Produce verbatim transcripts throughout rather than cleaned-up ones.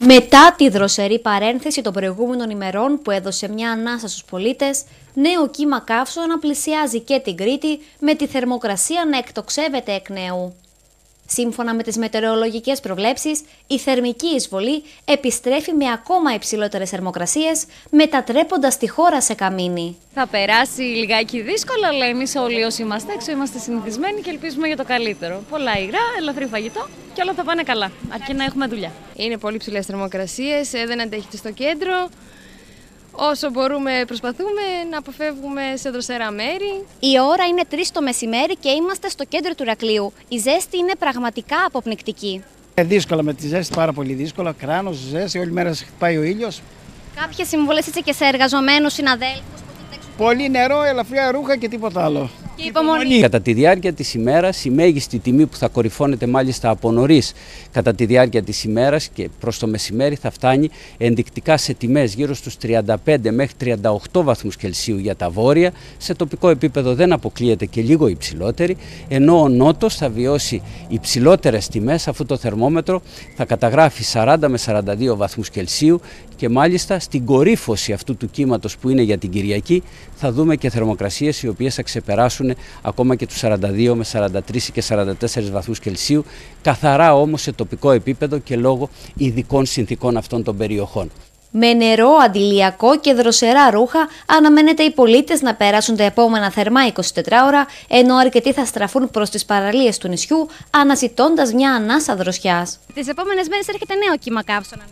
Μετά τη δροσερή παρένθεση των προηγούμενων ημερών που έδωσε μια ανάσα στους πολίτες, νέο κύμα καύσωνα πλησιάζει και την Κρήτη με τη θερμοκρασία να εκτοξεύεται εκ νέου. Σύμφωνα με τις μετεωρολογικές προβλέψεις, η θερμική εισβολή επιστρέφει με ακόμα υψηλότερες θερμοκρασίες, μετατρέποντας τη χώρα σε καμίνι. Θα περάσει λιγάκι δύσκολα, αλλά εμείς όλοι όσοι είμαστε έξω είμαστε συνηθισμένοι και ελπίζουμε για το καλύτερο. Πολλά υγρά, ελαφρύ φαγητό και όλα θα πάνε καλά, αρκεί να έχουμε δουλειά. Είναι πολύ ψηλές θερμοκρασίες, δεν αντέχεται στο κέντρο. Όσο μπορούμε προσπαθούμε να αποφεύγουμε σε δροσερά μέρη. Η ώρα είναι τρεις το μεσημέρι και είμαστε στο κέντρο του Ηρακλείου. Η ζέστη είναι πραγματικά αποπνικτική. Ε, δύσκολα με τη ζέστη, πάρα πολύ δύσκολα. Κράνος, ζέστη, όλη μέρα χτυπάει ο ήλιος. Κάποιες συμβουλές έτσι και σε εργαζομένους συναδέλφους? Πολύ νερό, ελαφριά ρούχα και τίποτα άλλο. Και υπομονή. Κατά τη διάρκεια της ημέρας, η μέγιστη τιμή που θα κορυφώνεται μάλιστα από νωρίς κατά τη διάρκεια της ημέρας και προς το μεσημέρι θα φτάνει ενδεικτικά σε τιμές γύρω στους τριάντα πέντε μέχρι τριάντα οκτώ βαθμούς Κελσίου για τα βόρεια. Σε τοπικό επίπεδο δεν αποκλείεται και λίγο υψηλότερη, ενώ ο νότος θα βιώσει υψηλότερες τιμές αφού το θερμόμετρο θα καταγράφει σαράντα με σαράντα δύο βαθμούς Κελσίου και μάλιστα στην κορύφωση αυτού του κύματος που είναι για την Κυριακή θα δούμε και θερμοκρασίες οι οποίες θα ξεπεράσουν ακόμα και τους σαράντα δύο με σαράντα τρία και σαράντα τέσσερα βαθμούς Κελσίου, καθαρά όμως σε τοπικό επίπεδο και λόγω ειδικών συνθήκων αυτών των περιοχών. Με νερό, αντιλιακό και δροσερά ρούχα αναμένεται οι πολίτες να περάσουν τα επόμενα θερμά εικοσιτετράωρα, ενώ αρκετοί θα στραφούν προς τις παραλίες του νησιού αναζητώντας μια ανάσα δροσιάς. Τις επόμενες μέρες έρχεται νέο κύμα καύσωνα.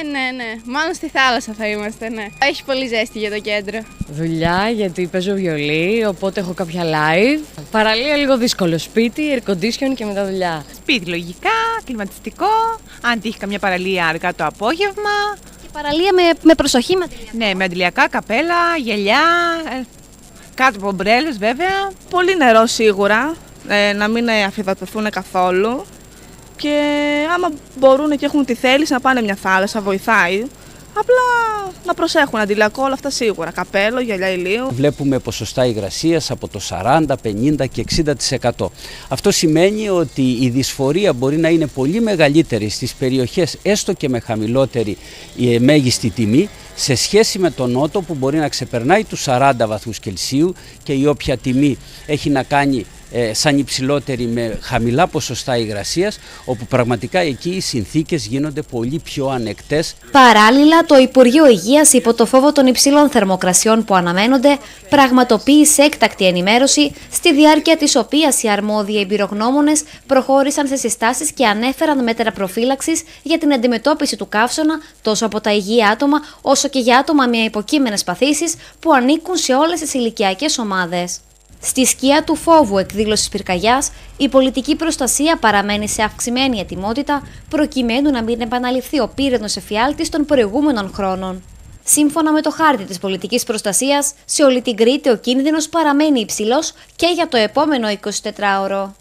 Ε, ναι, ναι. Μάλλον στη θάλασσα θα είμαστε, ναι. Έχει πολύ ζέστη για το κέντρο. Δουλειά, γιατί παίζω βιολί, οπότε έχω κάποια live. Παραλία λίγο δύσκολο. Σπίτι, air condition και μετά δουλειά. Σπίτι λογικά, κλιματιστικό, αν τύχει καμιά παραλία αργά το απόγευμα. Και παραλία με, με προσοχή, με αντιλιακά. Ναι, με αντιλιακά, καπέλα, γυαλιά, ε, κάτω από ομπρέλες βέβαια. Πολύ νερό σίγουρα, ε, να μην αφυδατωθούν καθόλου. Και άμα μπορούν και έχουν τη θέληση να πάνε μια θάλασσα, βοηθάει. Απλά να προσέχουν αντιλιακό, όλα αυτά σίγουρα. Καπέλο, γυαλιά ηλίου. Βλέπουμε ποσοστά υγρασίας από το σαράντα, πενήντα και εξήντα τοις εκατό. Αυτό σημαίνει ότι η δυσφορία μπορεί να είναι πολύ μεγαλύτερη στις περιοχές, έστω και με χαμηλότερη μέγιστη τιμή, σε σχέση με τον νότο που μπορεί να ξεπερνάει τους σαράντα βαθμούς Κελσίου και η όποια τιμή έχει να κάνει σαν υψηλότερη με χαμηλά ποσοστά υγρασίας, όπου πραγματικά εκεί οι συνθήκες γίνονται πολύ πιο ανεκτές. Παράλληλα, το Υπουργείο Υγείας, υπό το φόβο των υψηλών θερμοκρασιών που αναμένονται, πραγματοποίησε έκτακτη ενημέρωση, στη διάρκεια της οποίας οι αρμόδιοι εμπειρογνώμονες προχώρησαν σε συστάσεις και ανέφεραν μέτρα προφύλαξης για την αντιμετώπιση του καύσωνα τόσο από τα υγιή άτομα, όσο και για άτομα με υποκείμενες παθήσεις που ανήκουν σε όλες τις ηλικιακές ομάδες. Στη σκιά του φόβου εκδήλωσης πυρκαγιάς, η πολιτική προστασία παραμένει σε αυξημένη ετοιμότητα, προκειμένου να μην επαναληφθεί ο πύρενος εφιάλτης των προηγούμενων χρόνων. Σύμφωνα με το χάρτη της πολιτικής προστασίας, σε όλη την Κρήτη ο κίνδυνος παραμένει υψηλός και για το επόμενο εικοσιτετράωρο.